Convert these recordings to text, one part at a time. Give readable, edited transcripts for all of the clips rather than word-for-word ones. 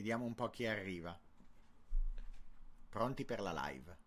Vediamo un po' chi arriva. Pronti per la live.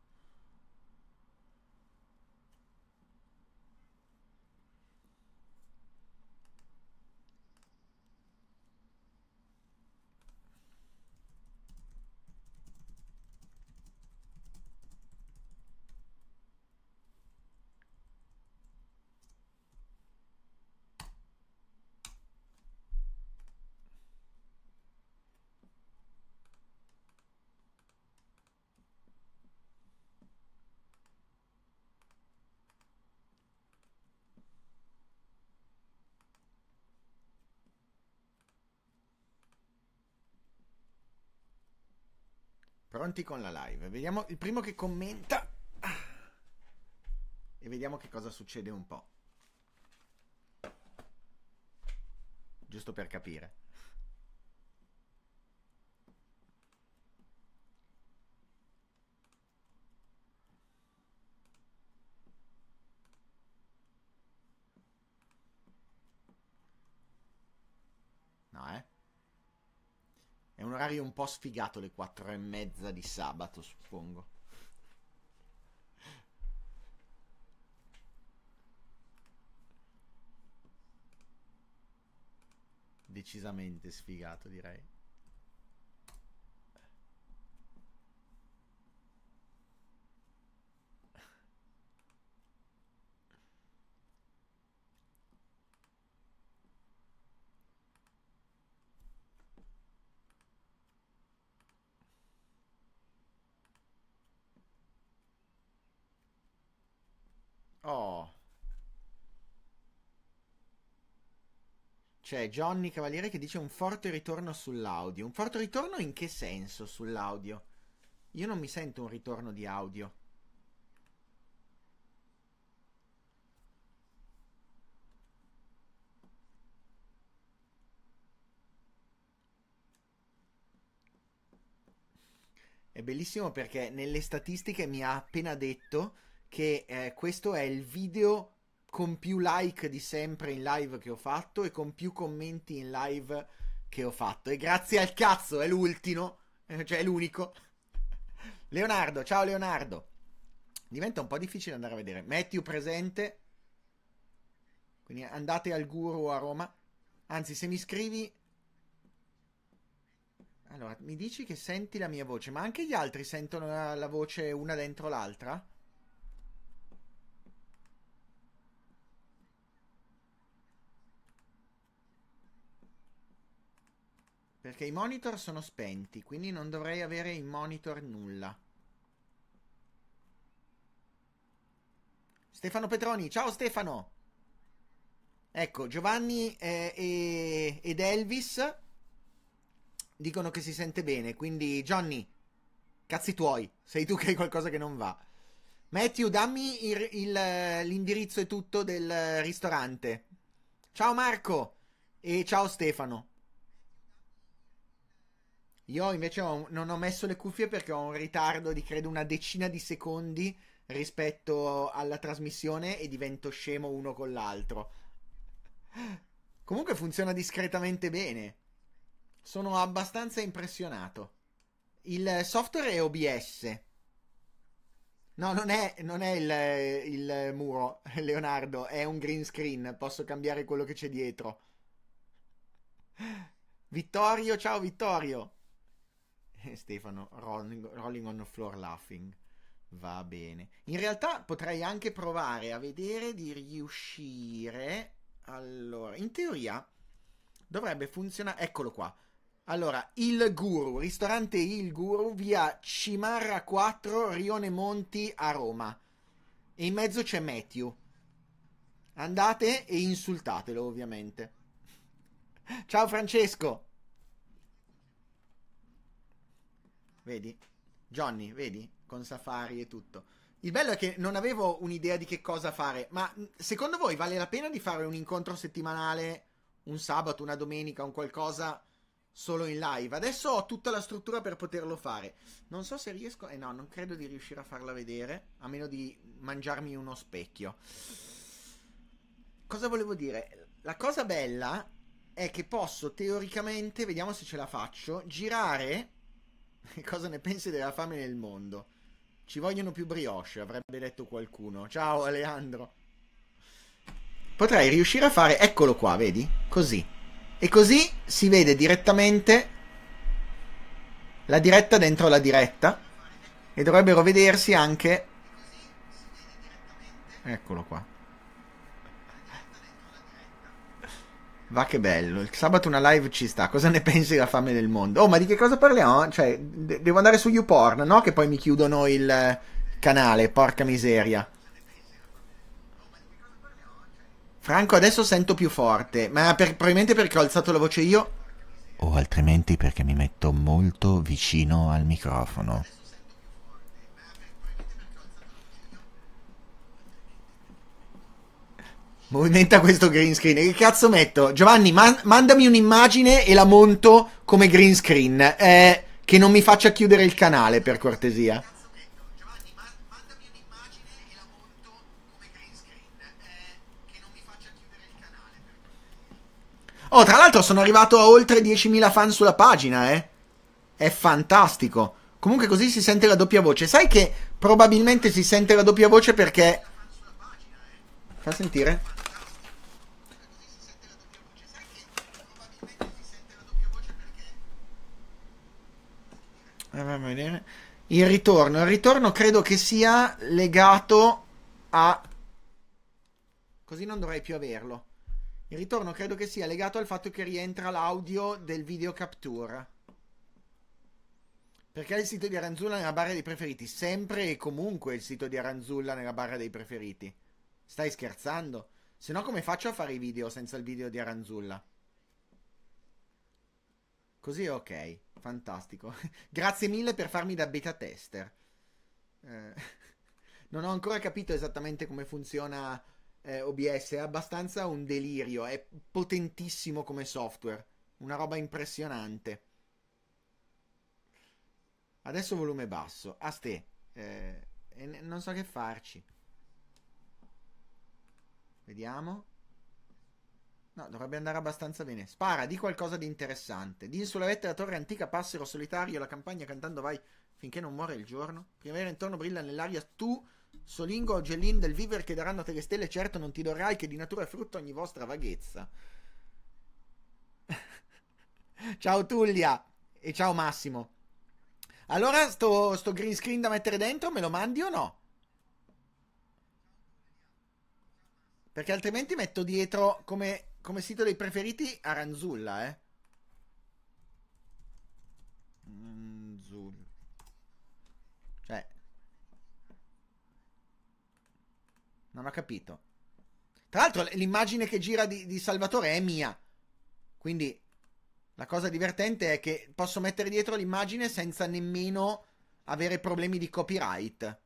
Pronti con la live, vediamo il primo che commenta e vediamo che cosa succede un po', giusto per capire. È un orario un po' sfigato, le 4:30 di sabato, suppongo. Decisamente sfigato, direi. C'è Johnny Cavaliere che dice un forte ritorno sull'audio. Un forte ritorno in che senso sull'audio? Io non mi sento un ritorno di audio. È bellissimo perché nelle statistiche mi ha appena detto che questo è il video con più like di sempre in live che ho fatto e con più commenti in live che ho fatto. E grazie al cazzo, è l'ultimo, cioè è l'unico. Leonardo, ciao Leonardo. Diventa un po' difficile andare a vedere. Matthew presente. Quindi andate al guru a Roma. Anzi, se mi scrivi... Allora, mi dici che senti la mia voce, ma anche gli altri sentono la voce una dentro l'altra? Perché i monitor sono spenti, quindi non dovrei avere in monitor nulla. Stefano Petroni, ciao Stefano! Ecco, Giovanni ed Elvis dicono che si sente bene, quindi Johnny, cazzi tuoi, sei tu che hai qualcosa che non va. Matthew, dammi l'indirizzo e tutto del ristorante. Ciao Marco e ciao Stefano. Io invece non ho messo le cuffie perché ho un ritardo di credo una decina di secondi rispetto alla trasmissione e divento scemo uno con l'altro. Comunque funziona discretamente bene. Sono abbastanza impressionato. Il software è OBS. No, non è il muro, Leonardo, è un green screen. Posso cambiare quello che c'è dietro. Vittorio, ciao Vittorio. Stefano, rolling on the floor laughing. Va bene. In realtà potrei anche provare a vedere di riuscire. Allora, in teoria dovrebbe funzionare. Eccolo qua. Allora, Il Guru, ristorante Il Guru, via Cimarra 4, Rione Monti a Roma. E in mezzo c'è Matthew. Andate e insultatelo, ovviamente. Ciao Francesco. Vedi? Johnny, vedi? Con Safari e tutto. Il bello è che non avevo un'idea di che cosa fare, ma secondo voi vale la pena di fare un incontro settimanale, un sabato, una domenica, un qualcosa solo in live? Adesso ho tutta la struttura per poterlo fare. Non so se riesco... no, non credo di riuscire a farla vedere, a meno di mangiarmi uno specchio. Cosa volevo dire? La cosa bella è che posso teoricamente, vediamo se ce la faccio, girare. Cosa ne pensi della fame nel mondo? Ci vogliono più brioche, avrebbe detto qualcuno. Ciao Alejandro. Potrei riuscire a fare, eccolo qua, vedi? Così. E così si vede direttamente la diretta dentro la diretta. E dovrebbero vedersi anche... Eccolo qua. Va che bello, il sabato una live ci sta. Cosa ne pensi della fame del mondo? Oh, ma di che cosa parliamo? Cioè, devo andare su YouPorn, no? Che poi mi chiudono il canale, porca miseria. Franco, adesso sento più forte, ma probabilmente perché ho alzato la voce io. O altrimenti perché mi metto molto vicino al microfono. Movimenta questo green screen. Che cazzo metto? Giovanni, mandami un'immagine e la monto come green screen. Che non mi faccia chiudere il canale, per cortesia. Che cazzo metto? Giovanni, mandami un'immagine e la monto come green screen. Che non mi faccia chiudere il canale, per cortesia. Oh, tra l'altro sono arrivato a oltre 10.000 fan sulla pagina, eh. È fantastico. Comunque così si sente la doppia voce. Sai che probabilmente si sente la doppia voce perché... Fa sentire... vedere. Il ritorno credo che sia legato a... Così non dovrei più averlo. Il ritorno credo che sia legato al fatto che rientra l'audio del video capture. Perché il sito di Aranzulla nella barra dei preferiti? Sempre e comunque il sito di Aranzulla nella barra dei preferiti. Stai scherzando? Se no come faccio a fare i video senza il video di Aranzulla? Così è ok, fantastico. Grazie mille per farmi da beta tester. Non ho ancora capito esattamente come funziona OBS, è abbastanza un delirio, è potentissimo come software, una roba impressionante. Adesso volume basso, a ste, non so che farci. Vediamo. No, dovrebbe andare abbastanza bene. Spara, di qualcosa di interessante. Di sulla vetta della torre antica, passero solitario, la campagna cantando vai finché non muore il giorno. Primavera intorno brilla nell'aria, tu, solingo, gellin del viver che daranno a te le stelle, certo non ti dorrai che di natura è frutto ogni vostra vaghezza. Ciao Tullia e ciao Massimo. Allora, sto green screen da mettere dentro, me lo mandi o no? Perché altrimenti metto dietro come sito dei preferiti Aranzulla, eh. Cioè. Non ho capito. Tra l'altro l'immagine che gira di Salvatore è mia. Quindi la cosa divertente è che posso mettere dietro l'immagine senza nemmeno avere problemi di copyright.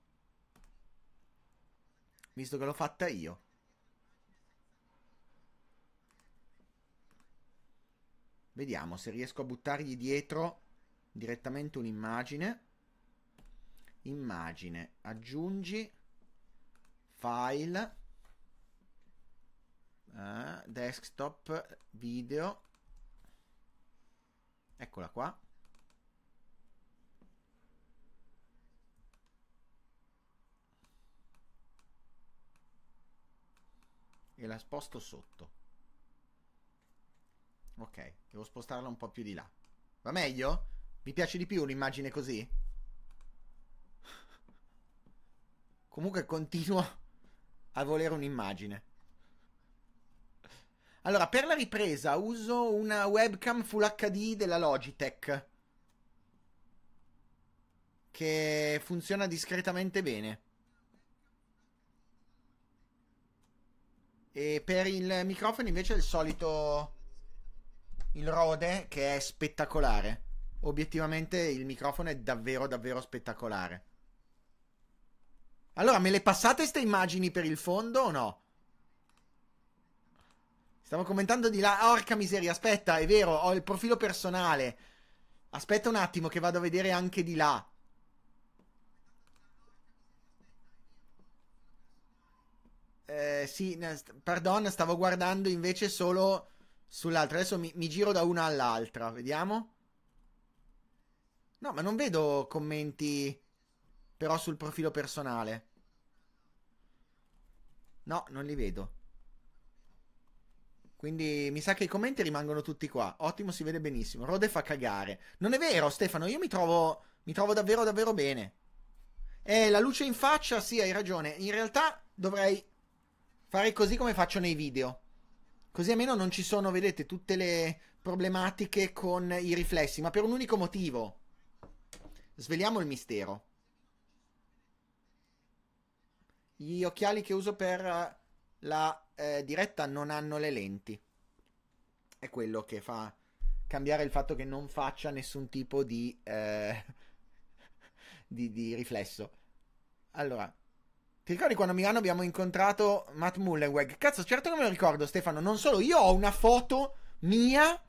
Visto che l'ho fatta io. Vediamo se riesco a buttargli dietro direttamente un'immagine. Immagine, aggiungi, file, desktop, video. Eccola qua. E la sposto sotto. Ok, devo spostarla un po' più di là. Va meglio? Mi piace di più un'immagine così? Comunque continuo a volere un'immagine. Allora, per la ripresa uso una webcam Full HD della Logitech. Che funziona discretamente bene. E per il microfono invece è il solito... Il Rode, che è spettacolare. Obiettivamente il microfono è davvero davvero spettacolare. Allora, me le passate ste immagini per il fondo o no? Stavo commentando di là. Orca miseria, aspetta, è vero, ho il profilo personale. Aspetta un attimo che vado a vedere anche di là. Sì, pardon, stavo guardando invece solo... sull'altra. Adesso mi giro da una all'altra, vediamo. No, ma non vedo commenti però sul profilo personale. No, non li vedo. Quindi mi sa che i commenti rimangono tutti qua. Ottimo, si vede benissimo. Rode fa cagare. Non è vero, Stefano, io mi trovo davvero davvero bene. La luce in faccia, sì, hai ragione. In realtà dovrei fare così come faccio nei video. Così almeno non ci sono, vedete, tutte le problematiche con i riflessi, ma per un unico motivo. Sveliamo il mistero. Gli occhiali che uso per la diretta non hanno le lenti. È quello che fa cambiare il fatto che non faccia nessun tipo di riflesso. Allora, ti ricordi quando a Milano abbiamo incontrato Matt Mullenweg? Cazzo, certo che me lo ricordo, Stefano. Non solo, io ho una foto mia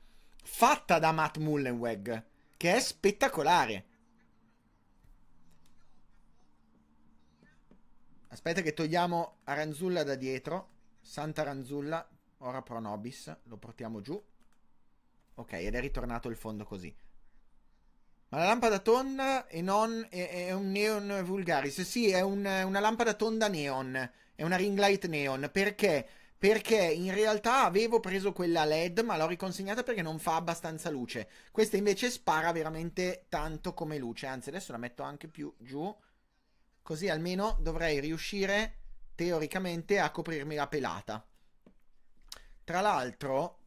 fatta da Matt Mullenweg, che è spettacolare. Aspetta che togliamo Aranzulla da dietro. Santa Aranzulla, ora pro nobis. Lo portiamo giù. Ok, ed è ritornato il fondo così. Ma la lampada tonda e non è un neon vulgaris. Sì, è una lampada tonda neon. È una ring light neon. Perché? Perché in realtà avevo preso quella LED, ma l'ho riconsegnata perché non fa abbastanza luce. Questa invece spara veramente tanto come luce. Anzi, adesso la metto anche più giù. Così almeno dovrei riuscire, teoricamente, a coprirmi la pelata. Tra l'altro,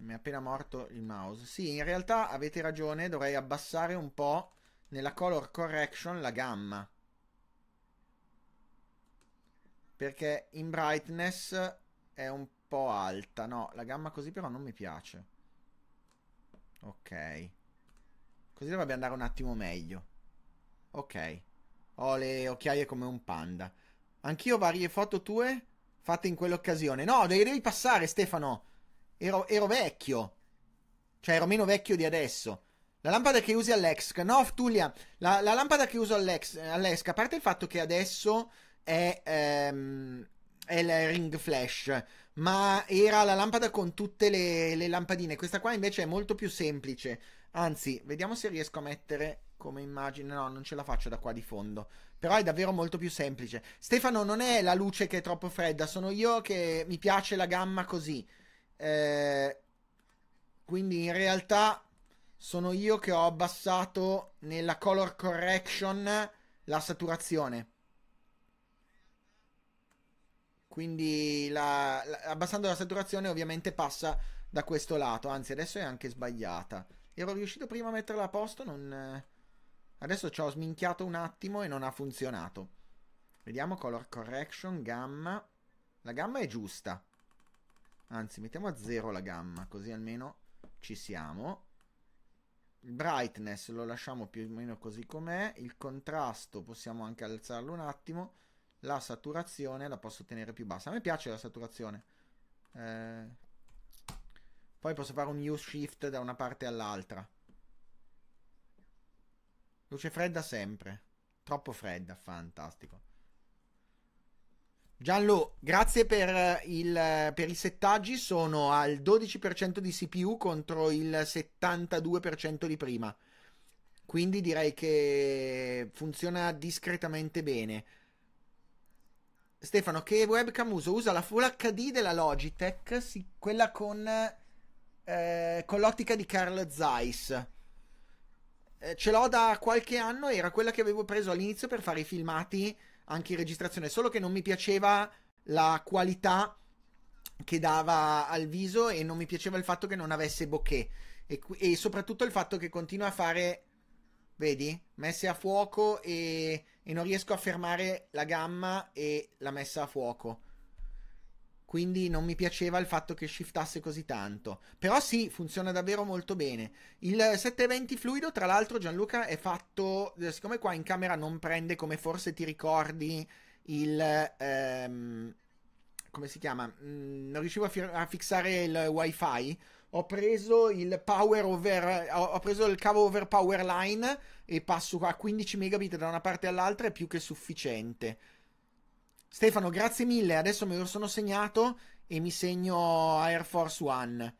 mi è appena morto il mouse. Sì, in realtà avete ragione, dovrei abbassare un po' nella color correction la gamma. Perché in brightness è un po' alta. No, la gamma così però non mi piace. Ok. Così dovrebbe andare un attimo meglio. Ok, ho le occhiaie come un panda. Anch'io varie foto tue fatte in quell'occasione. No, devi passare, Stefano. Ero vecchio. Cioè, ero meno vecchio di adesso. La lampada che usi all'Ex. No, Tullia, la lampada che uso all'Ex, a parte il fatto che adesso è la ring flash, ma era la lampada con tutte le lampadine. Questa qua invece è molto più semplice. Anzi, vediamo se riesco a mettere come immagine. No, non ce la faccio da qua di fondo. Però è davvero molto più semplice. Stefano, non è la luce che è troppo fredda, sono io che mi piace la gamma così. Quindi in realtà sono io che ho abbassato nella color correction la saturazione. Quindi abbassando la saturazione ovviamente passa da questo lato. Anzi, adesso è anche sbagliata. Ero riuscito prima a metterla a posto, non... Adesso ci ho sminchiato un attimo e non ha funzionato. Vediamo color correction, gamma. La gamma è giusta. Anzi, mettiamo a 0 la gamma, così almeno ci siamo. Il brightness lo lasciamo più o meno così com'è. Il contrasto possiamo anche alzarlo un attimo. La saturazione la posso tenere più bassa. A me piace la saturazione. Poi posso fare un U shift da una parte all'altra. Luce fredda sempre. Troppo fredda, fantastico. Gianlu, grazie per i settaggi. Sono al 12% di CPU contro il 72% di prima. Quindi direi che funziona discretamente bene. Stefano, che webcam uso? Usa la Full HD della Logitech. Sì, quella con l'ottica di Carl Zeiss. Ce l'ho da qualche anno, era quella che avevo preso all'inizio per fare i filmati anche in registrazione, solo che non mi piaceva la qualità che dava al viso e non mi piaceva il fatto che non avesse bokeh e soprattutto il fatto che continua a fare, vedi, messe a fuoco e non riesco a fermare la gamma e la messa a fuoco, quindi non mi piaceva il fatto che shiftasse così tanto. Però sì, funziona davvero molto bene. Il 720 fluido, tra l'altro, Gianluca, è fatto, siccome qua in camera non prende, come forse ti ricordi, il come si chiama, non riuscivo a fissare il wifi, ho preso il cavo over power line e passo a 15 megabit da una parte all'altra, è più che sufficiente. Stefano, grazie mille, adesso me lo sono segnato e mi segno Air Force One.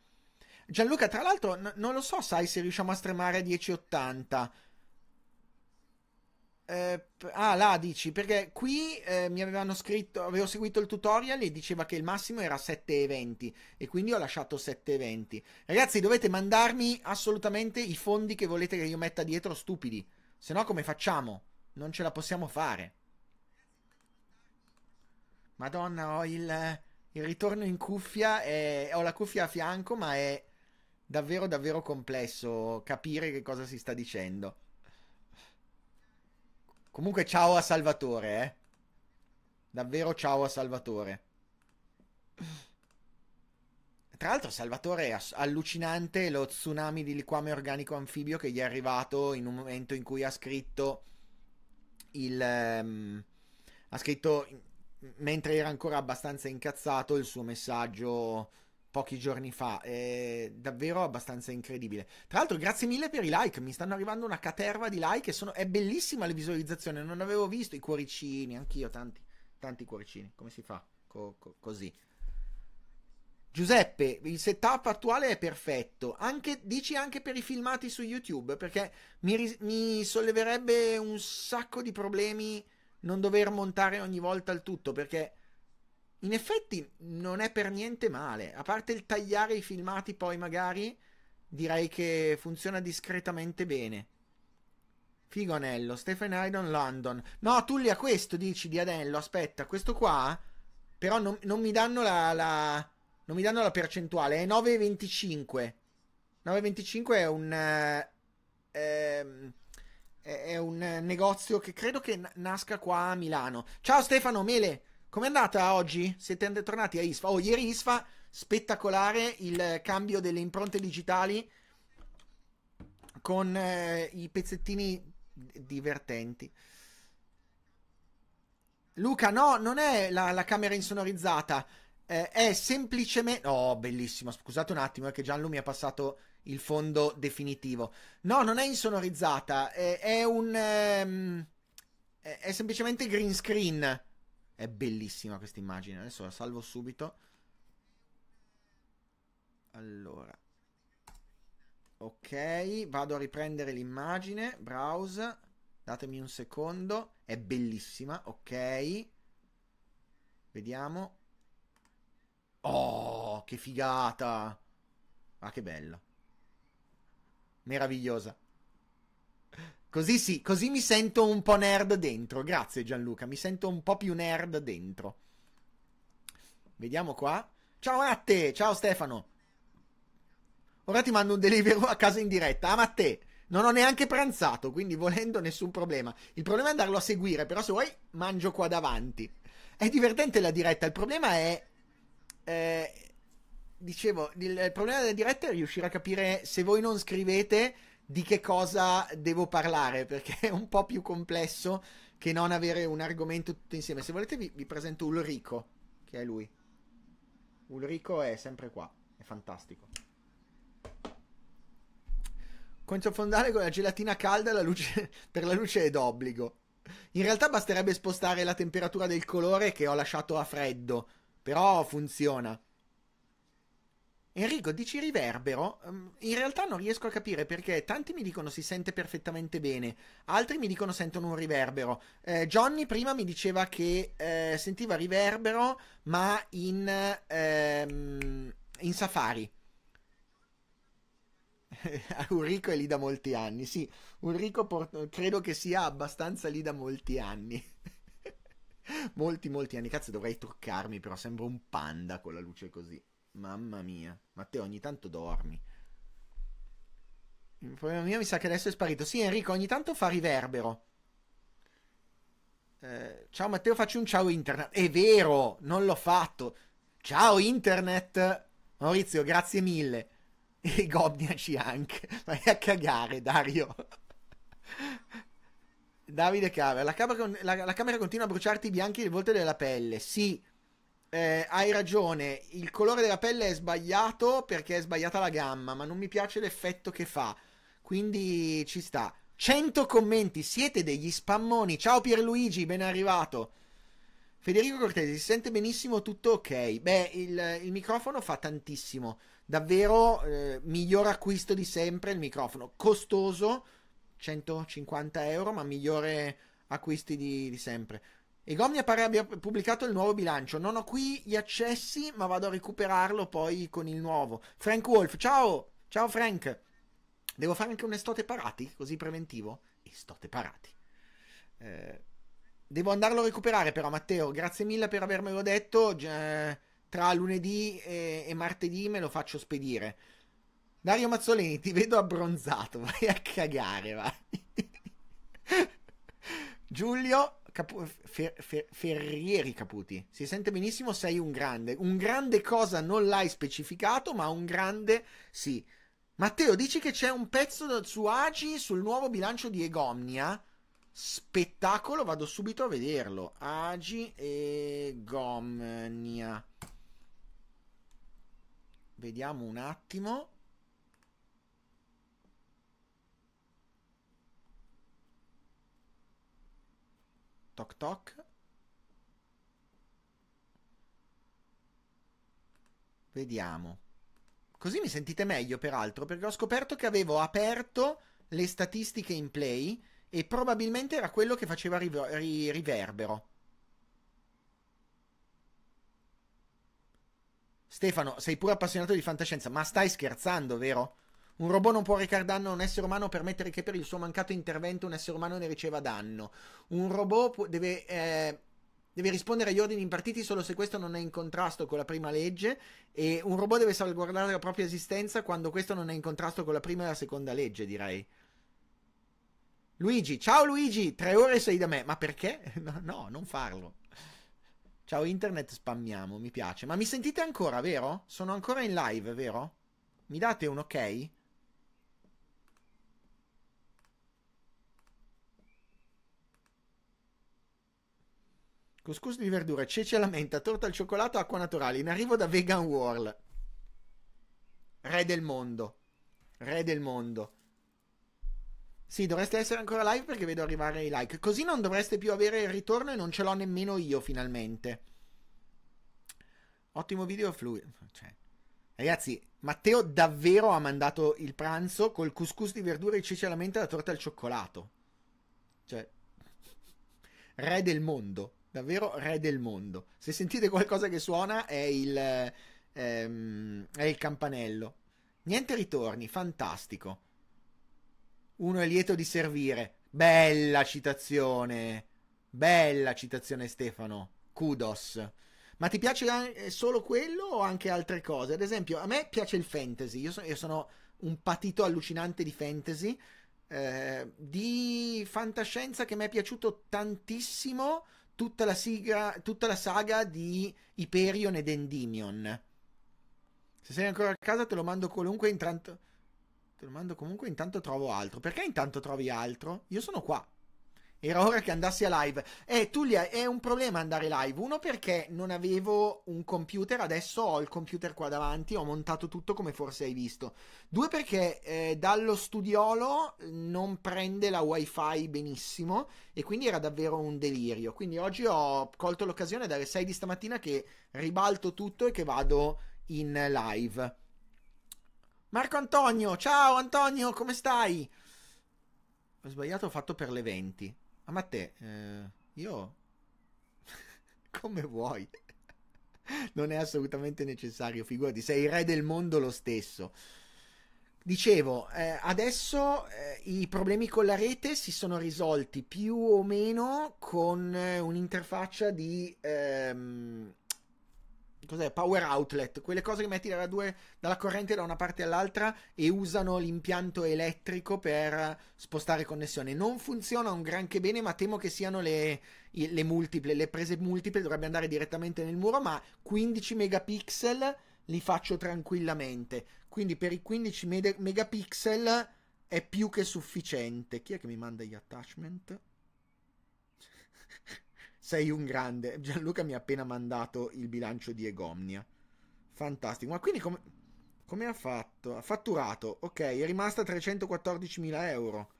Gianluca, tra l'altro, non lo so, sai, se riusciamo a streamare 1080. Là dici, perché qui mi avevano scritto, avevo seguito il tutorial e diceva che il massimo era 7,20 e quindi ho lasciato 7,20. Ragazzi, dovete mandarmi assolutamente i fondi che volete che io metta dietro, stupidi, se no come facciamo? Non ce la possiamo fare. Madonna, ho il ritorno in cuffia e ho la cuffia a fianco, ma è davvero davvero complesso capire che cosa si sta dicendo. Comunque ciao a Salvatore, Davvero ciao a Salvatore. Tra l'altro Salvatore è allucinante lo tsunami di liquame organico anfibio che gli è arrivato in un momento in cui ha scritto mentre era ancora abbastanza incazzato il suo messaggio pochi giorni fa. È davvero abbastanza incredibile. Tra l'altro grazie mille per i like, mi stanno arrivando una caterva di like e è bellissima la visualizzazione, non avevo visto i cuoricini, anch'io tanti cuoricini, come si fa? Così. Giuseppe, il setup attuale è perfetto, dici anche per i filmati su YouTube, perché mi solleverebbe un sacco di problemi non dover montare ogni volta il tutto, perché in effetti non è per niente male, a parte il tagliare i filmati poi magari, direi che funziona discretamente bene. Figonello, Stephen Haydon London. No, Tullia, questo dici di Adello, aspetta, questo qua, però non mi danno non mi danno la percentuale, è 9,25. 9,25 è un negozio che credo che nasca qua a Milano. Ciao Stefano, Mele! Com'è andata oggi? Siete tornati a ISFA? Oh, ieri ISFA, spettacolare il cambio delle impronte digitali con i pezzettini divertenti. Luca, no, non è la camera insonorizzata, è semplicemente... Oh, bellissimo, scusate un attimo, è che Gianlu mi ha passato il fondo definitivo. No, non è insonorizzata, è semplicemente green screen. È bellissima questa immagine, adesso la salvo subito. Allora, ok, vado a riprendere l'immagine, browse, datemi un secondo, è bellissima, ok, vediamo. Oh, che figata! Ah, che bello, meravigliosa. Così sì, così mi sento un po' nerd dentro. Grazie Gianluca, mi sento un po' più nerd dentro. Vediamo qua. Ciao Matte, ciao Stefano. Ora ti mando un delivery a casa in diretta. Ah Matte, non ho neanche pranzato, quindi volendo nessun problema. Il problema è andarlo a seguire, però se vuoi mangio qua davanti. È divertente la diretta, il problema è... dicevo, il problema della diretta è riuscire a capire, se voi non scrivete, di che cosa devo parlare, perché è un po' più complesso che non avere un argomento tutto insieme. Se volete vi presento Ulrico, che è lui. Ulrico è sempre qua, è fantastico. Controfondale con la gelatina calda, la luce, per la luce è d'obbligo. In realtà basterebbe spostare la temperatura del colore che ho lasciato a freddo, però funziona. Enrico, dici riverbero? In realtà non riesco a capire perché tanti mi dicono si sente perfettamente bene, altri mi dicono sentono un riverbero. Johnny prima mi diceva che sentiva riverbero ma in Safari. Ulrico è lì da molti anni, sì, Ulrico credo che sia abbastanza lì da molti anni. molti anni, cazzo dovrei truccarmi però, sembro un panda con la luce così. Mamma mia, Matteo ogni tanto dormi. Il problema mio mi sa che adesso è sparito. Sì Enrico, ogni tanto fa riverbero. Ciao Matteo, facci un ciao internet. È vero, non l'ho fatto. Ciao internet. Maurizio, grazie mille. E gobniaci anche. Vai a cagare Dario. Davide Cava, la camera continua a bruciarti i bianchi del volto e della pelle. Sì. Hai ragione, il colore della pelle è sbagliato perché è sbagliata la gamma, ma non mi piace l'effetto che fa, quindi ci sta. 100 commenti, siete degli spammoni. Ciao Pierluigi, ben arrivato. Federico Cortesi, si sente benissimo, tutto ok. Beh, il microfono fa tantissimo, davvero, miglior acquisto di sempre il microfono, costoso, 150 euro, ma migliore acquisti di sempre. E Gomnia pare abbia pubblicato il nuovo bilancio, non ho qui gli accessi, ma vado a recuperarlo poi con il nuovo. Frank Wolf, ciao, ciao Frank, devo fare anche un estote parati, così preventivo, estote parati. Devo andarlo a recuperare però, Matteo, grazie mille per avermelo detto, tra lunedì e martedì me lo faccio spedire. Dario Mazzoleni, ti vedo abbronzato, vai a cagare, vai. Giulio Ferrieri Caputi, si sente benissimo, sei un grande cosa non l'hai specificato, ma un grande sì. Matteo, dici che c'è un pezzo su Agi sul nuovo bilancio di Egomnia? Spettacolo, vado subito a vederlo. Agi Egomnia. Vediamo un attimo. Toc toc. Vediamo. Così mi sentite meglio, peraltro, perché ho scoperto che avevo aperto le statistiche in play e probabilmente era quello che faceva riverbero. Stefano, sei pure appassionato di fantascienza, ma stai scherzando, vero? Un robot non può recar danno a un essere umano, permettere che per il suo mancato intervento un essere umano ne riceva danno. Un robot deve rispondere agli ordini impartiti solo se questo non è in contrasto con la prima legge, e un robot deve salvaguardare la propria esistenza quando questo non è in contrasto con la prima e la seconda legge, direi. Luigi, ciao Luigi, 3 ore sei da me, ma perché? No, non farlo. Ciao internet, spammiamo, mi piace. Ma mi sentite ancora, vero? Sono ancora in live, vero? Mi date un ok? Couscous di verdure, ceci alla menta, torta al cioccolato, acqua naturale. In arrivo da Vegan World. Re del mondo. Re del mondo. Sì, dovreste essere ancora live perché vedo arrivare i like. Così non dovreste più avere il ritorno e non ce l'ho nemmeno io, finalmente. Ottimo video fluido. Cioè, ragazzi, Matteo davvero ha mandato il pranzo col couscous di verdure, ceci alla menta e la torta al cioccolato. Cioè, re del mondo. Davvero re del mondo. Se sentite qualcosa che suona è il campanello. Niente ritorni, fantastico. Uno è lieto di servire. Bella citazione Stefano. Kudos. Ma ti piace solo quello o anche altre cose? Ad esempio, a me piace il fantasy. Io sono un patito allucinante di fantasy. Di fantascienza che mi è piaciuto tantissimo. Tutta la saga di Hyperion ed Endymion. Se sei ancora a casa te lo mando comunque, intanto. Te lo mando comunque, intanto trovo altro. Perché intanto trovi altro? Io sono qua. Era ora che andassi a live. Tullia, è un problema andare live. Uno, perché non avevo un computer, adesso ho il computer qua davanti, ho montato tutto come forse hai visto. Due, perché dallo studiolo non prende la wifi benissimo e quindi era davvero un delirio. Quindi oggi ho colto l'occasione dalle 6 di stamattina che ribalto tutto e che vado in live. Marco Antonio, ciao Antonio, come stai? Ho sbagliato, ho fatto per le 20. Ah, ma te, io come vuoi, non è assolutamente necessario, figurati, sei il re del mondo lo stesso. Dicevo, adesso i problemi con la rete si sono risolti più o meno con un'interfaccia di cos'è? Power outlet, quelle cose che metti dalla corrente da una parte all'altra e usano l'impianto elettrico per spostare connessione. Non funziona un granché bene, ma temo che siano le prese multiple, dovrebbe andare direttamente nel muro, ma 15 megapixel li faccio tranquillamente. Quindi per i 15 megapixel è più che sufficiente. Chi è che mi manda gli attachment? Sei un grande. Gianluca mi ha appena mandato il bilancio di Egomnia. Fantastico. Ma quindi come ha fatto? Ha fatturato. Ok, è rimasta 314.000 euro.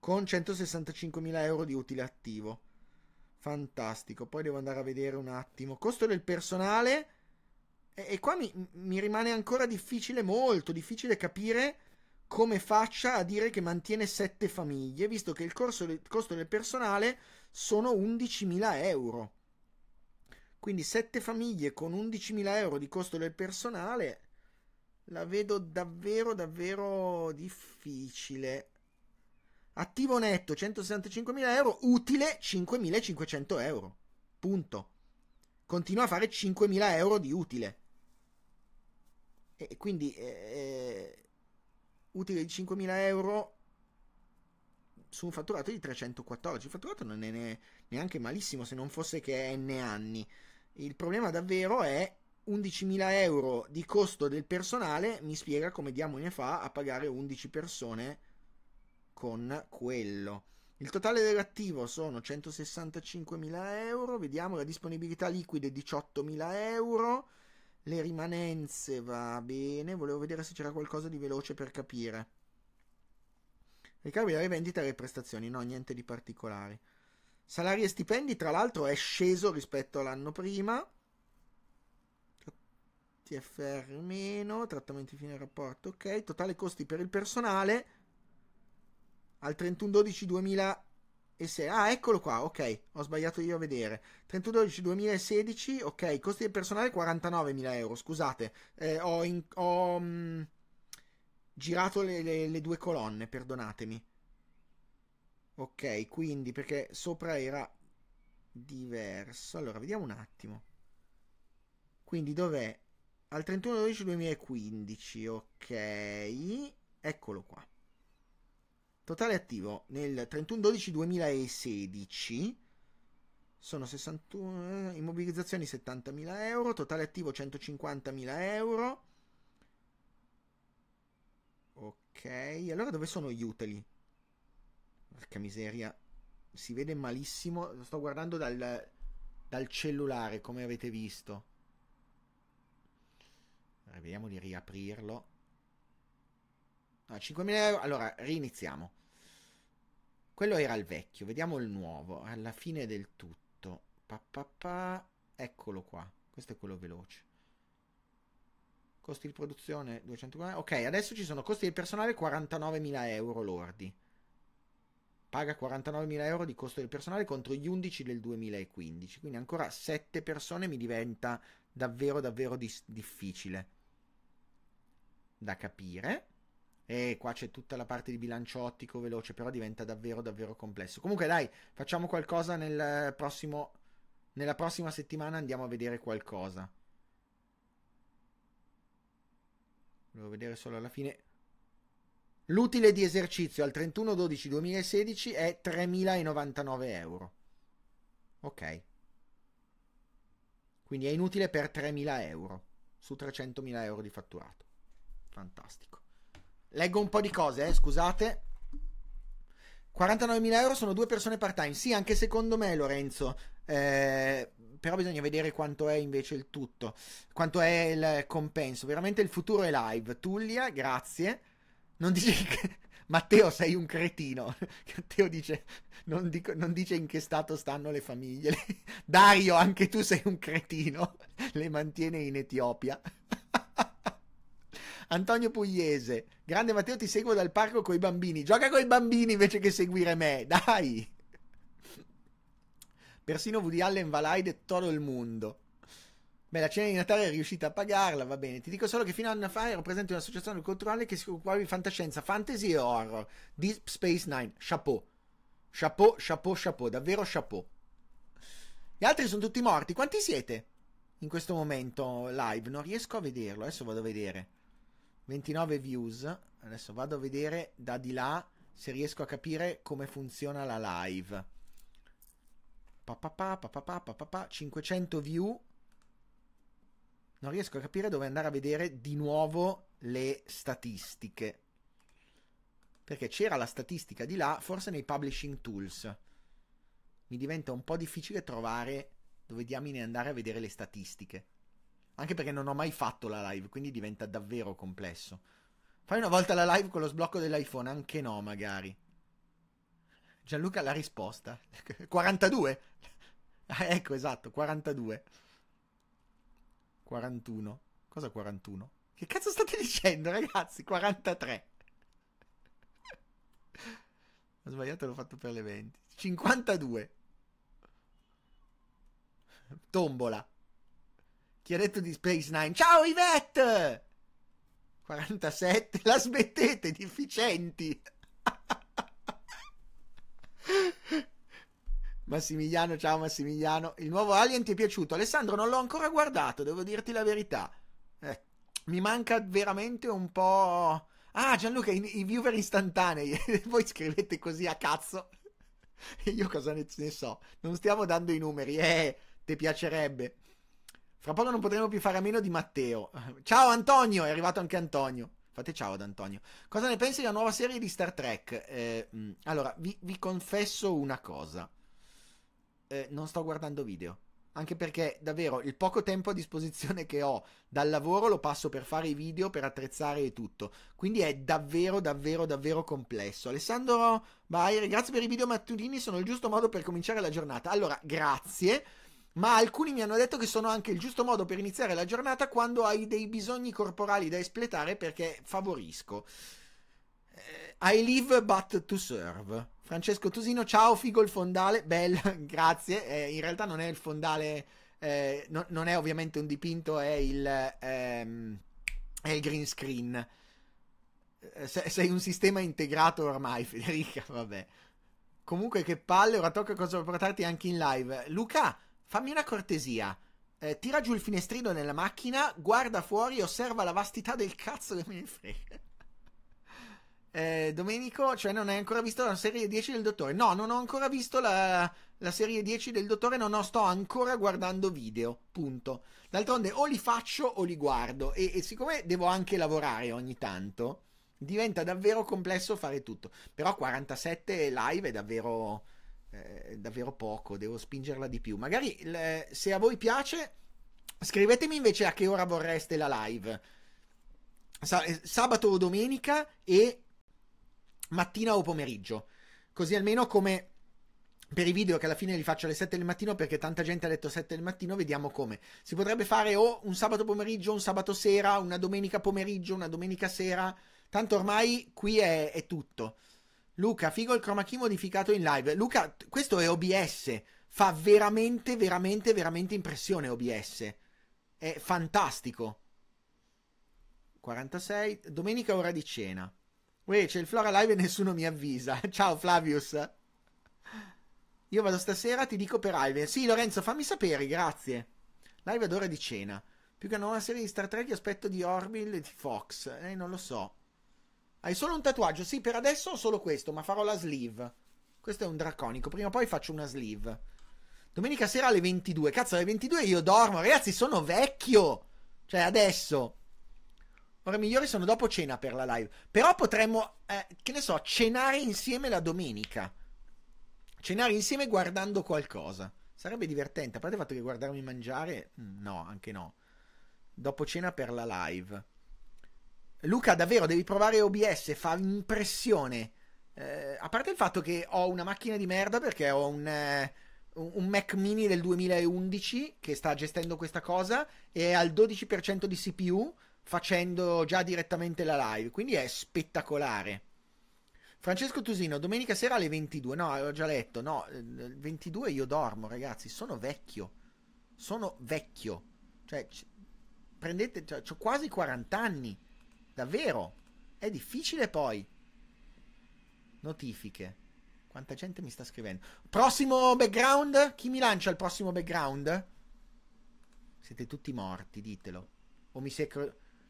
Con 165.000 euro di utile attivo. Fantastico, poi devo andare a vedere un attimo. Costo del personale. E qua mi rimane ancora difficile, molto difficile capire come faccia a dire che mantiene 7 famiglie, visto che il costo del personale sono 11.000 euro. Quindi 7 famiglie con 11.000 euro di costo del personale la vedo davvero, davvero difficile. Attivo netto 165.000 euro, utile 5.500 euro, punto. Continua a fare 5.000 euro di utile. E quindi utile di 5.000 euro su un fatturato di 314. Il fatturato non è neanche malissimo, se non fosse che è n anni. Il problema davvero è 11.000 euro di costo del personale. Mi spiega come diamine fa a pagare 11 persone con quello. Il totale dell'attivo sono 165.000 euro, vediamo la disponibilità liquida 18.000 euro, le rimanenze va bene, volevo vedere se c'era qualcosa di veloce per capire. Ricavi dalle vendite e le prestazioni, no, niente di particolare. Salari e stipendi tra l'altro è sceso rispetto all'anno prima, TFR meno, trattamenti fine rapporto, ok, totale costi per il personale, al 31/12/2016, ah eccolo qua, ok, ho sbagliato io a vedere, 31/12/2016, ok, costi del personale 49.000 euro, scusate, ho girato le due colonne, perdonatemi, ok, quindi perché sopra era diverso, allora vediamo un attimo, quindi dov'è? Al 31/12/2015, ok, eccolo qua. Totale attivo nel 31/12/2016 sono 61, immobilizzazioni 70.000 euro, totale attivo 150.000 euro. Ok, allora dove sono gli utili? Porca miseria, si vede malissimo, lo sto guardando dal cellulare come avete visto. Allora, vediamo di riaprirlo. Ah, 5.000 euro, allora riniziamo. Quello era il vecchio, vediamo il nuovo, alla fine del tutto. Eccolo qua, questo è quello veloce. Costi di produzione 240, ok, adesso ci sono costi di personale 49.000 euro lordi. Paga 49.000 euro di costo del personale contro gli 11 del 2015, quindi ancora 7 persone mi diventa davvero davvero difficile da capire. E qua c'è tutta la parte di bilancio ottico veloce, però diventa davvero davvero complesso. Comunque dai, facciamo qualcosa nella prossima settimana, andiamo a vedere qualcosa. Volevo vedere solo alla fine. L'utile di esercizio al 31/12/2016 è 3.099 euro. Ok. Quindi è inutile per 3.000 euro su 300.000 euro di fatturato. Fantastico. Leggo un po' di cose, scusate. 49.000 euro sono 2 persone part-time. Sì, anche secondo me, Lorenzo. Però bisogna vedere quanto è invece il tutto. Quanto è il compenso. Veramente il futuro è live. Tullia, grazie. Non dice che... Matteo, sei un cretino. Matteo dice... non dice in che stato stanno le famiglie. Dario, anche tu sei un cretino. Le mantiene in Etiopia. Antonio Pugliese, grande Matteo, ti seguo dal parco coi bambini. Gioca coi bambini invece che seguire me, dai! Persino Woody Allen va live e todo il mondo. Beh, la cena di Natale è riuscita a pagarla, va bene. Ti dico solo che fino a un anno fa ero presente in un'associazione culturale che si occupava di fantascienza, fantasy e horror. Deep Space Nine, chapeau. Chapeau, chapeau, chapeau, davvero chapeau. Gli altri sono tutti morti. Quanti siete in questo momento live? Non riesco a vederlo, adesso vado a vedere. 29 views, adesso vado a vedere da di là se riesco a capire come funziona la live. 500 view, non riesco a capire dove andare a vedere di nuovo le statistiche, perché c'era la statistica di là, forse nei publishing tools. Mi diventa un po' difficile trovare dove diamine andare a vedere le statistiche. Anche perché non ho mai fatto la live, quindi diventa davvero complesso. Fai una volta la live con lo sblocco dell'iPhone, anche no magari. Gianluca, la risposta. 42? Ecco, esatto, 42. 41. Cosa 41? Che cazzo state dicendo, ragazzi? 43. Ho sbagliato, l'ho fatto per le 20. 52. Tombola. Chi ha detto di Space Nine? Ciao Ivette! 47. La smettete, deficienti. Massimiliano, ciao Massimiliano. Il nuovo Alien ti è piaciuto? Alessandro, non l'ho ancora guardato, devo dirti la verità. Mi manca veramente un po'... Ah, Gianluca, i viewer istantanei. Voi scrivete così a cazzo. E io cosa ne so? Non stiamo dando i numeri. Ti piacerebbe. Fra poco non potremo più fare a meno di Matteo. Ciao Antonio, è arrivato anche Antonio. Fate ciao ad Antonio. Cosa ne pensi della nuova serie di Star Trek? Allora, vi confesso una cosa. Non sto guardando video. Anche perché davvero il poco tempo a disposizione che ho dal lavoro lo passo per fare i video, per attrezzare e tutto. Quindi è davvero, davvero, davvero complesso. Alessandro Baire, grazie per i video mattutini, sono il giusto modo per cominciare la giornata. Allora, grazie, ma alcuni mi hanno detto che sono anche il giusto modo per iniziare la giornata quando hai dei bisogni corporali da espletare, perché favorisco. I live but to serve. Francesco Tusino, ciao figo il fondale, bello, grazie. In realtà non è il fondale, non è ovviamente un dipinto, è il green screen. Sei un sistema integrato ormai, Federica, vabbè. Comunque che palle, ora tocca cosa portarti anche in live. Luca, fammi una cortesia. Tira giù il finestrino nella macchina, guarda fuori e osserva la vastità del cazzo che me ne frega. Domenico, cioè non hai ancora visto la serie 10 del dottore? No, non ho ancora visto la serie 10 del dottore, non sto ancora guardando video, punto. D'altronde o li faccio o li guardo e siccome devo anche lavorare ogni tanto diventa davvero complesso fare tutto, però 47 live è davvero davvero poco, devo spingerla di più. Magari se a voi piace scrivetemi invece a che ora vorreste la live, sabato o domenica e mattina o pomeriggio, così almeno come per i video che alla fine li faccio alle 7 del mattino, perché tanta gente ha detto 7 del mattino, vediamo come si potrebbe fare, o un sabato pomeriggio, un sabato sera, una domenica pomeriggio, una domenica sera, tanto ormai qui è tutto. Luca, figo il chroma key modificato in live. Luca, questo è OBS, fa veramente veramente veramente impressione OBS, è fantastico. 46, domenica ora di cena. Uè, c'è il Flora Live e nessuno mi avvisa. Ciao Flavius. Io vado stasera, ti dico per live. Sì Lorenzo, fammi sapere, grazie. Live ad ora di cena. Più che una nuova serie di Star Trek io aspetto di Orville e di Fox. Non lo so. Hai solo un tatuaggio? Sì, per adesso ho solo questo, ma farò la sleeve. Questo è un draconico, prima o poi faccio una sleeve. Domenica sera alle 22. Cazzo, alle 22 io dormo. Ragazzi, sono vecchio. Cioè, adesso... Ora migliori sono dopo cena per la live. Però potremmo, che ne so, cenare insieme la domenica. Cenare insieme guardando qualcosa. Sarebbe divertente. A parte il fatto che guardarmi mangiare, no, anche no. Dopo cena per la live. Luca, davvero, devi provare OBS. Fa impressione. A parte il fatto che ho una macchina di merda perché ho un Mac mini del 2011 che sta gestendo questa cosa e è al 12% di CPU, facendo già direttamente la live, quindi è spettacolare. Francesco Tusino, domenica sera alle 22. No, l'ho già letto. No, 22 io dormo, ragazzi, sono vecchio. Sono vecchio. Cioè, prendete, cioè, ho quasi 40 anni. Davvero. È difficile poi. Notifiche. Quanta gente mi sta scrivendo. Prossimo background? Chi mi lancia il prossimo background? Siete tutti morti, ditelo. O mi si è...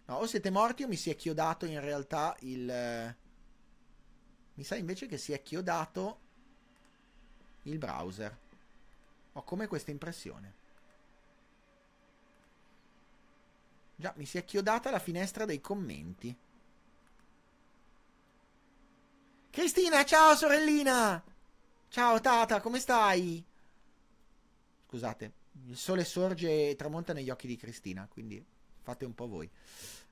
No, o siete morti o mi si è chiodato in realtà il... Mi sa invece che si è chiodato il browser. Ho come questa impressione. Già, mi si è chiodata la finestra dei commenti. Cristina, ciao sorellina! Ciao tata, come stai? Scusate, il sole sorge e tramonta negli occhi di Cristina, quindi... Fate un po' voi.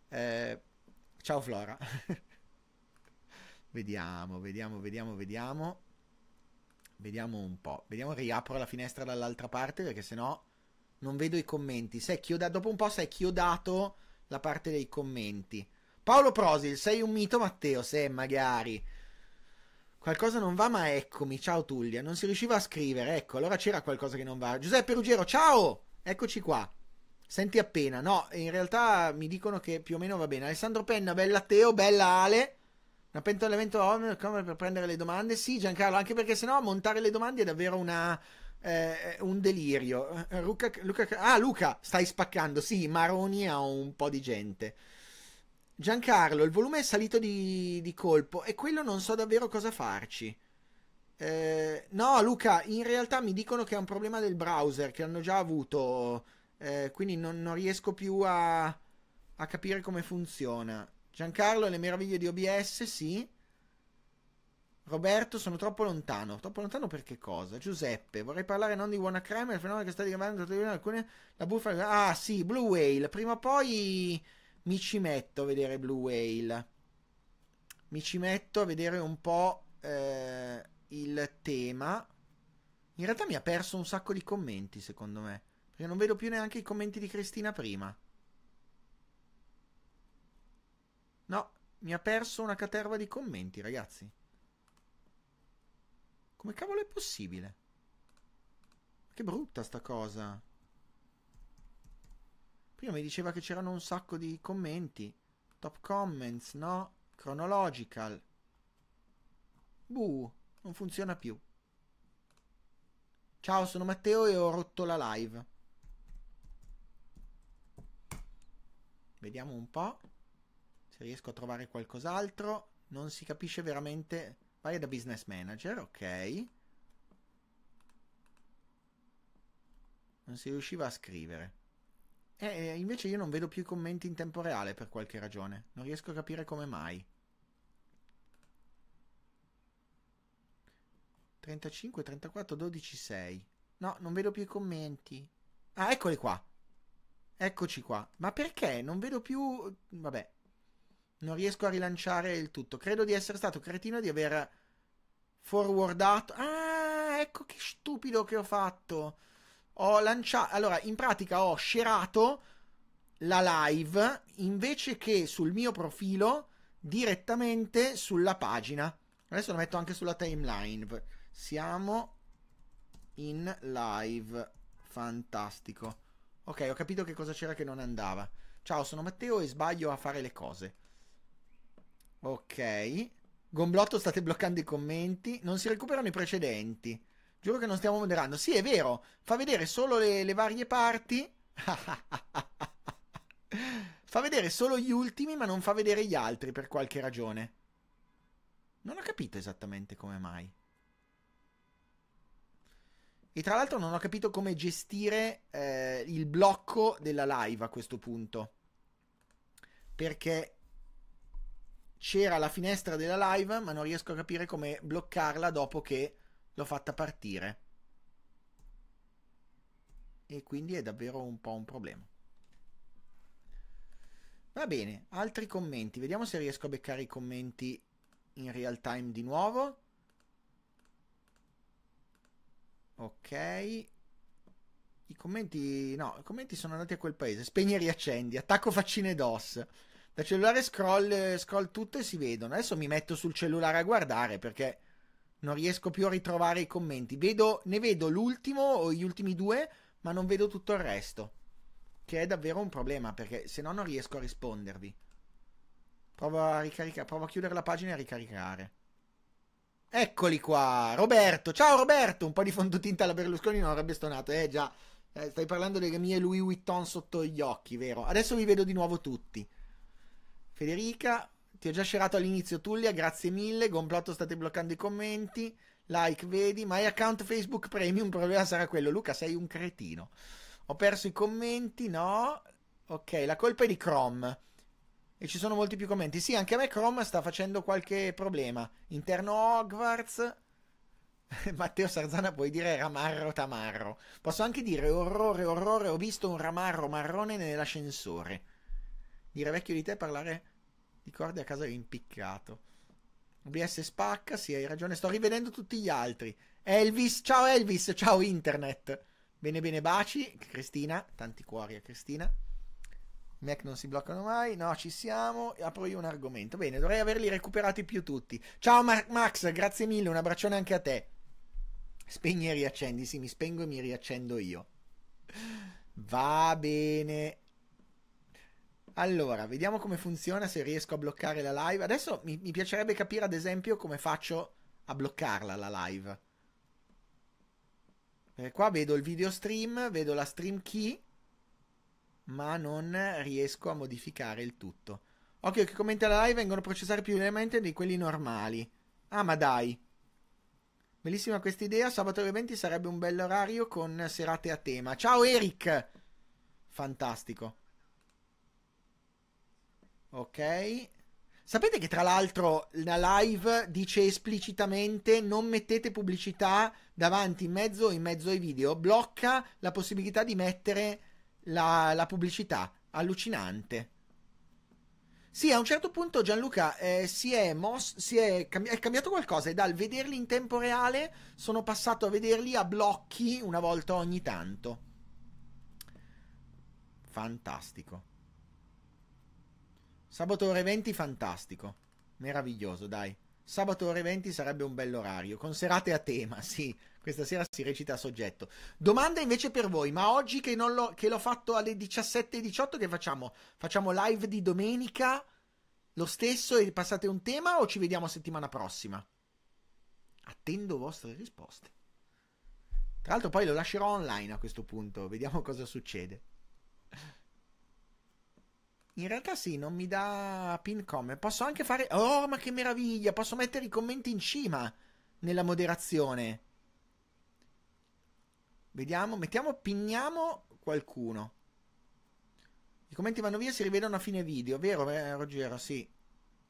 Ciao Flora. Vediamo. Vediamo un po'. Vediamo, riapro la finestra dall'altra parte perché sennò non vedo i commenti. Dopo un po' sei chiodato la parte dei commenti. Paolo Prosil, sei un mito, Matteo. Se magari qualcosa non va, ma eccomi. Ciao Tullia, non si riusciva a scrivere. Ecco, allora c'era qualcosa che non va. Giuseppe Ruggero, ciao, eccoci qua. Senti appena. No, in realtà mi dicono che più o meno va bene. Alessandro Penna, bella Teo, bella Ale. Una pentola all'evento come per prendere le domande. Sì, Giancarlo, anche perché sennò montare le domande è davvero una un delirio. Luca, stai spaccando. Sì, Maroni ha un po' di gente. Giancarlo, il volume è salito di colpo e quello non so davvero cosa farci. No, Luca, in realtà mi dicono che è un problema del browser che hanno già avuto, quindi non riesco più a capire come funziona. Giancarlo, le meraviglie di OBS, sì. Roberto, sono troppo lontano. Troppo lontano per che cosa? Giuseppe, vorrei parlare non di WannaCry, ma il fenomeno che sta diventando alcune... La buffa... Ah, sì, Blue Whale. Prima o poi mi ci metto a vedere Blue Whale. Mi ci metto a vedere un po' il tema. In realtà mi ha perso un sacco di commenti, secondo me. Perché non vedo più neanche i commenti di Cristina prima. No, mi ha perso una caterva di commenti, ragazzi. Come cavolo è possibile? Che brutta sta cosa. Prima mi diceva che c'erano un sacco di commenti. Top comments, no? Chronological. Buh, non funziona più. Ciao, sono Matteo e ho rotto la live. Vediamo un po'. Riesco a trovare qualcos'altro. Non si capisce veramente. Vai da business manager, ok. Non si riusciva a scrivere. E invece io non vedo più i commenti in tempo reale per qualche ragione. Non riesco a capire come mai. 35, 34, 12, 6. No, non vedo più i commenti. Ah, eccoli qua. Eccoci qua. Ma perché? Non vedo più... Vabbè. Non riesco a rilanciare il tutto. Credo di essere stato cretino di aver forwardato. Ah, ecco che stupido che ho fatto. Ho lanciato. Allora, in pratica ho sherato la live invece che sul mio profilo direttamente sulla pagina. Adesso lo metto anche sulla timeline. Siamo in live. Fantastico. Ok, ho capito che cosa c'era che non andava. Ciao, sono Matteo e sbaglio a fare le cose. Ok, Gomblotto, state bloccando i commenti. Non si recuperano i precedenti. Giuro che non stiamo moderando. Sì, è vero, fa vedere solo le varie parti. Fa vedere solo gli ultimi, ma non fa vedere gli altri per qualche ragione. Non ho capito esattamente come mai. E tra l'altro non ho capito come gestire il blocco della live a questo punto. Perché... c'era la finestra della live, ma non riesco a capire come bloccarla dopo che l'ho fatta partire. E quindi è davvero un po' un problema. Va bene, altri commenti. Vediamo se riesco a beccare i commenti in real time di nuovo. Ok. I commenti... No, i commenti sono andati a quel paese. Spegni e riaccendi. Attacco faccine DOS. Da cellulare scroll tutto e si vedono. Adesso mi metto sul cellulare a guardare perché non riesco più a ritrovare i commenti. Ne vedo l'ultimo o gli ultimi due, ma non vedo tutto il resto. Che è davvero un problema perché se no non riesco a rispondervi. Provo a chiudere la pagina e a ricaricare. Eccoli qua, Roberto. Ciao Roberto, un po' di fondotinta alla Berlusconi non avrebbe stonato. Già, stai parlando delle mie Louis Vuitton sotto gli occhi, vero? Adesso vi vedo di nuovo tutti. Federica, ti ho già sherato all'inizio Tullia, grazie mille, Gomplotto state bloccando i commenti, like vedi, my account Facebook Premium, problema sarà quello, Luca sei un cretino, ho perso i commenti, no, ok, la colpa è di Chrome, e ci sono molti più commenti, sì anche a me Chrome sta facendo qualche problema, interno Hogwarts, Matteo Sarzana puoi dire ramarro tamarro, posso anche dire orrore orrore, ho visto un ramarro marrone nell'ascensore, dire vecchio di te parlare... Ricordi a casa impiccato. OBS spacca, sì, hai ragione, sto rivedendo tutti gli altri. Elvis, ciao internet. Bene, bene, baci, Cristina, tanti cuori a Cristina. Mac non si bloccano mai, no, ci siamo, apro io un argomento. Bene, dovrei averli recuperati più tutti. Ciao Max, grazie mille, un abbraccione anche a te. Spegni e riaccendi, sì, mi spengo e mi riaccendo io. Va bene. Allora, vediamo come funziona, se riesco a bloccare la live. Adesso mi piacerebbe capire, ad esempio, come faccio a bloccarla la live. Qua vedo il video stream, vedo la stream key, ma non riesco a modificare il tutto. Occhio che commenti alla live vengono processati più velocemente di quelli normali. Ah, ma dai. Bellissima questa idea, sabato alle 20 sarebbe un bel orario con serate a tema. Ciao Eric! Fantastico. Ok, sapete che tra l'altro la live dice esplicitamente non mettete pubblicità davanti, in mezzo ai video, blocca la possibilità di mettere la pubblicità, allucinante. Sì, a un certo punto Gianluca è cambiato qualcosa e dal vederli in tempo reale sono passato a vederli a blocchi una volta ogni tanto. Fantastico. Sabato ore 20, fantastico. Meraviglioso, dai. Sabato ore 20 sarebbe un bell'orario. Con serate a tema, sì. Questa sera si recita a soggetto. Domanda invece per voi. Ma oggi che l'ho fatto alle 17:18, che facciamo? Facciamo live di domenica? Lo stesso e passate un tema o ci vediamo settimana prossima? Attendo vostre risposte. Tra l'altro poi lo lascerò online a questo punto. Vediamo cosa succede. In realtà sì, non mi dà pin comment. Posso anche fare... Oh, ma che meraviglia! Posso mettere i commenti in cima nella moderazione. Vediamo, pinniamo qualcuno. I commenti vanno via, si rivedono a fine video, vero Ruggero? Sì.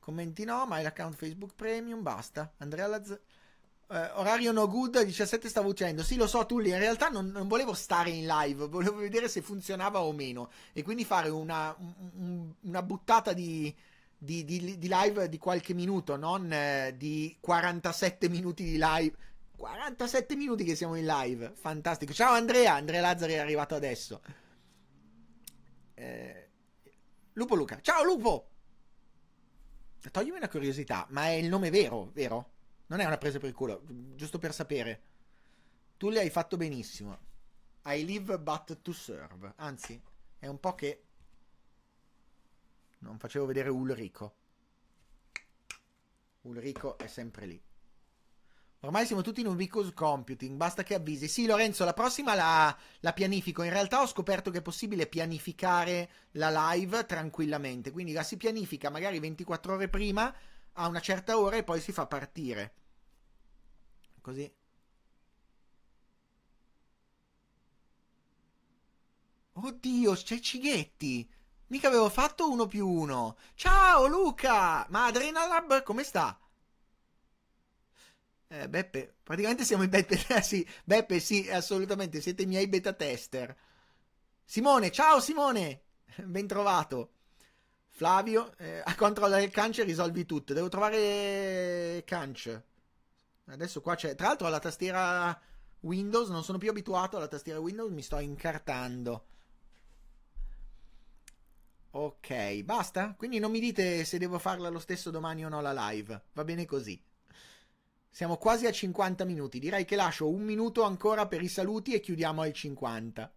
Commenti no, ma è l'account Facebook Premium, basta. Andrea Lazz... orario no good, 17 stavo dicendo. Sì, lo so Tulli, in realtà non volevo stare in live, volevo vedere se funzionava o meno e quindi fare una buttata di live di qualche minuto, non di 47 minuti di live. 47 minuti che siamo in live, fantastico. Ciao Andrea, Andrea Lazzari è arrivato adesso. Lupo Luca, ciao Lupo. Toglimi una curiosità, ma è il nome vero, vero? Non è una presa per il culo, giusto per sapere. Tu le hai fatto benissimo. I live but to serve. Anzi, è un po' che non facevo vedere Ulrico. Ulrico è sempre lì. Ormai siamo tutti in un vicous computing, basta che avvisi. Sì Lorenzo, la prossima la pianifico. In realtà ho scoperto che è possibile pianificare la live tranquillamente. Quindi la si pianifica magari 24 ore prima, a una certa ora e poi si fa partire. Così. Oddio, c'è Cighetti. Mica avevo fatto 1+1. Ciao Luca! Ma Adrenalab come sta? Beppe, praticamente siamo in beta. Sì, Beppe, sì, assolutamente. Siete i miei beta tester. Simone, ciao Simone! Ben trovato. Flavio, controlla il cancer e risolvi tutto. Devo trovare cancer. Adesso qua c'è... Tra l'altro alla tastiera Windows, non sono più abituato alla tastiera Windows, mi sto incartando. Ok, basta? Quindi non mi dite se devo farla lo stesso domani o no la live. Va bene così. Siamo quasi a 50 minuti. Direi che lascio un minuto ancora per i saluti e chiudiamo ai 50.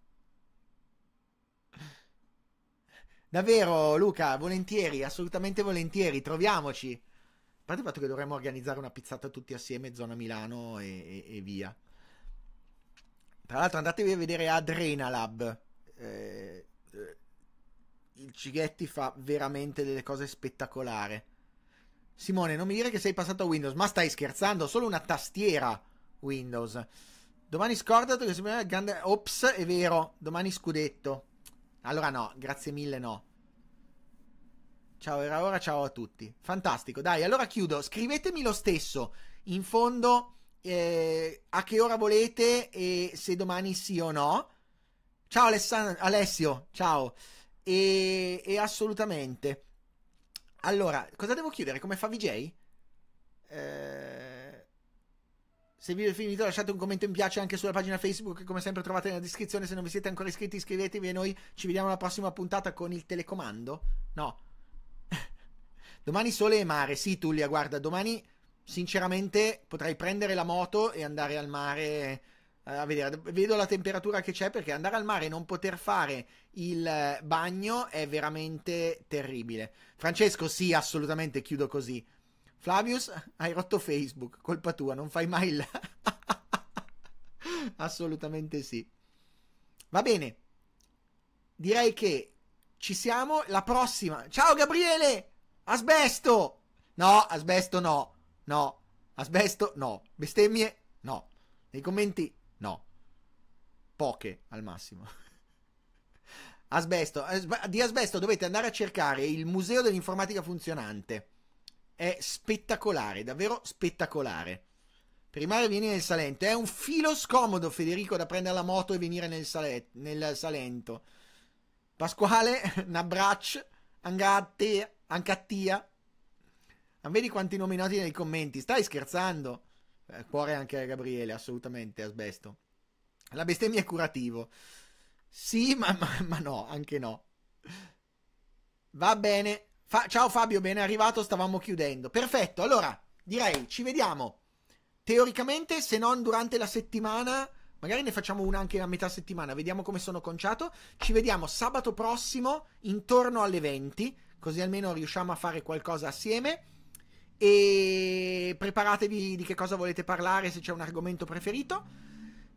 Davvero Luca, volentieri, assolutamente volentieri, troviamoci. A parte il fatto che dovremmo organizzare una pizzata tutti assieme, zona Milano e via. Tra l'altro andatevi a vedere Adrenalab. Il Cighetti fa veramente delle cose spettacolari. Simone, non mi dire che sei passato a Windows, ma stai scherzando, solo una tastiera Windows. Domani scordato che sembra grande... Ops, è vero, domani scudetto. Allora no, grazie mille no. Ciao, era ora, ciao a tutti. Fantastico, dai, allora chiudo. Scrivetemi lo stesso, in fondo, a che ora volete e se domani sì o no. Ciao Alessio, ciao. E assolutamente. Allora, cosa devo chiudere? Come fa VJ? Se vi è finito, lasciate un commento, mi piace anche sulla pagina Facebook che come sempre trovate nella descrizione. Se non vi siete ancora iscritti, iscrivetevi e noi ci vediamo alla prossima puntata con il telecomando. No, domani sole e mare. Sì, Tullia, guarda, domani sinceramente potrei prendere la moto e andare al mare a vedere. Vedo la temperatura che c'è, perché andare al mare e non poter fare il bagno è veramente terribile. Francesco, sì, assolutamente, chiudo così. Flavius, hai rotto Facebook, colpa tua, non fai mai il... Assolutamente sì. Va bene, direi che ci siamo, la prossima... Ciao Gabriele! Asbesto! No, asbesto no, no, asbesto no, bestemmie no, nei commenti no, poche al massimo. Asbesto, di asbesto dovete andare a cercare il Museo dell'Informatica Funzionante. È spettacolare, davvero spettacolare. Per il mare vieni nel Salento. È un filo scomodo, Federico, da prendere la moto e venire nel Salento. Pasquale, un abbraccio. Anche a Tia. Non vedi quanti nomi noti nei commenti. Stai scherzando? Cuore anche a Gabriele, assolutamente, asbesto. La bestemmia è curativo. Sì, ma no, anche no. Va bene. Ciao Fabio, ben arrivato, stavamo chiudendo. Perfetto, allora direi ci vediamo teoricamente, se non durante la settimana, magari ne facciamo una anche a metà settimana, vediamo come sono conciato. Ci vediamo sabato prossimo intorno alle 20, così almeno riusciamo a fare qualcosa assieme. E preparatevi di che cosa volete parlare, se c'è un argomento preferito.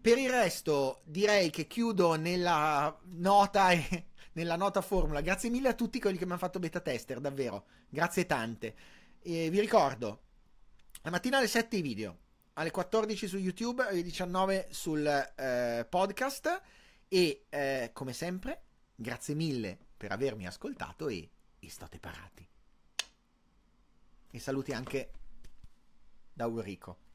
Per il resto direi che chiudo nella nota e... nella nota formula, grazie mille a tutti quelli che mi hanno fatto beta tester, davvero, grazie tante. E vi ricordo, la mattina alle 7 i video, alle 14 su YouTube, alle 19 sul podcast e come sempre, grazie mille per avermi ascoltato e state parati. E saluti anche da Enrico.